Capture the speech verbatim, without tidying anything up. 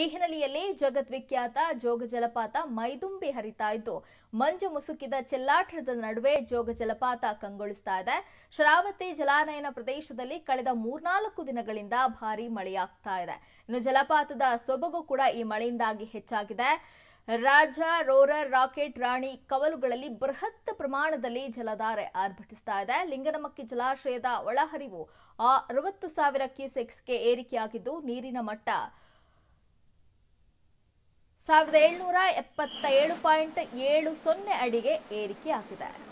ಈ ಹಿನ್ನೆಲೆಯಲ್ಲಿ ಜಗದ್ವಿಖ್ಯಾತ ಜೋಗ ಜಲಪಾತ ಮೈದುಂಬಿ ಹರಿತಾ ಇದ್ದು ಮಂಜು ಮುಸುಕಿದ ಚೆಲ್ಲಾಟದ ನಡುವೆ ಜೋಗ ಜಲಪಾತ ಕಂಗೊಳಿಸ್ತಾ ಇದೆ। ಶರಾವತಿ ಜಲಾನಯನ ಪ್ರದೇಶದಲ್ಲಿ ಕಳೆದ ಮೂರ್ನಾಲ್ಕು ದಿನಗಳಿಂದ ಭಾರಿ ಮಳೆಯಾಗ್ತಾ ಇದೆ। ಇನ್ನು ಜಲಪಾತದ ಸೊಬಗು ಕೂಡ ಈ ಮಳೆಯಿಂದಾಗಿ ಹೆಚ್ಚಾಗಿದೆ। ರಾಜ ರೋರರ್ ರಾಕೆಟ್ ರಾಣಿ ಕವಲುಗಳಲ್ಲಿ ಬೃಹತ್ ಪ್ರಮಾಣದಲ್ಲಿ ಜಲಧಾರೆ ಆರ್ಭಟಿಸ್ತಾ ಇದೆ। ಲಿಂಗನಮಕ್ಕಿ ಜಲಾಶಯದ ಒಳಹರಿವು ಅರವತ್ತು ಸಾವಿರ ಕ್ಯೂಸೆಕ್ಸ್ಗೆ ಏರಿಕೆಯಾಗಿದ್ದು ನೀರಿನ ಮಟ್ಟ ಸಾವಿರದ ಏಳುನೂರ ಎಪ್ಪತ್ತೇಳು ಪಾಯಿಂಟ್ ಏಳು ಸೊನ್ನೆ ಅಡಿಗೆ ಏರಿಕೆಯಾಗಿದೆ।